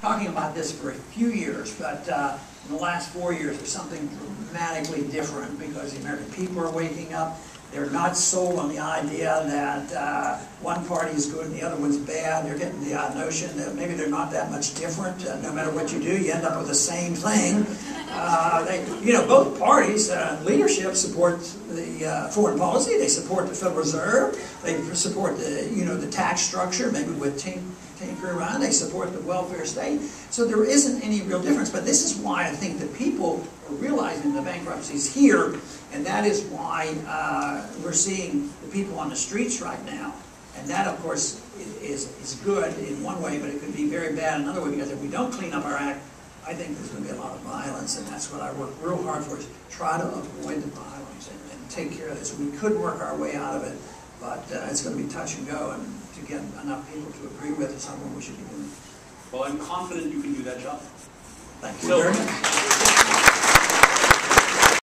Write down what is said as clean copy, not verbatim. talking about this for a few years, but in the last 4 years, there's something dramatically different because the American people are waking up. They're not sold on the idea that one party is good and the other one's bad. They're getting the notion that maybe they're not that much different. No matter what you do, you end up with the same thing. Both parties, leadership, support the foreign policy. They support the Federal Reserve. They support the, the tax structure, maybe with Tinker around. They support the welfare state. So there isn't any real difference. But this is why I think that people are realizing the bankruptcy's here, and that is why we're seeing the people on the streets right now. And that, of course, is good in one way, but it could be very bad in another way, because if we don't clean up our act, I think there's going to be a lot of violence, and that's what I work real hard for, is try to avoid the violence and take care of this. We could work our way out of it, but it's going to be touch and go, and to get enough people to agree with is something we should be doing. Well, I'm confident you can do that job. Thank you very much.